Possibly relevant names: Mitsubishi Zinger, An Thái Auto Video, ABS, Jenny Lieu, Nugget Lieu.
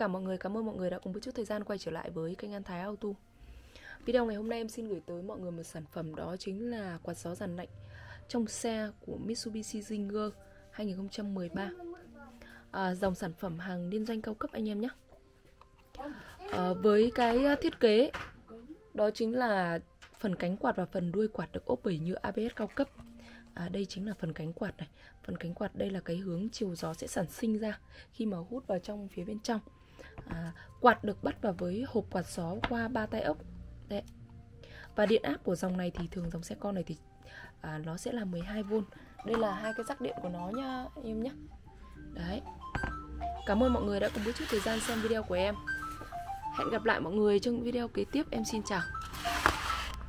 cả mọi người, cảm ơn mọi người đã cùng một chút thời gian quay trở lại với kênh An Thái Auto. Video ngày hôm nay em xin gửi tới mọi người một sản phẩm, đó chính là quạt gió dàn lạnh trong xe của Mitsubishi Zinger 2013. Dòng sản phẩm hàng liên doanh cao cấp anh em nhé. Với cái thiết kế đó chính là phần cánh quạt và phần đuôi quạt được ốp bởi nhựa ABS cao cấp. Đây chính là phần cánh quạt này. Phần cánh quạt đây là cái hướng chiều gió sẽ sản sinh ra khi mà hút vào trong phía bên trong. Quạt được bắt vào với hộp quạt gió qua 3 tay ốc. Đấy. Và điện áp của dòng này thì thường dòng xe con này thì nó sẽ là 12V. Đây là hai cái rắc điện của nó nha em nhé. Đấy. Cảm ơn mọi người đã cùng một chút thời gian xem video của em. Hẹn gặp lại mọi người trong những video kế tiếp. Em xin chào.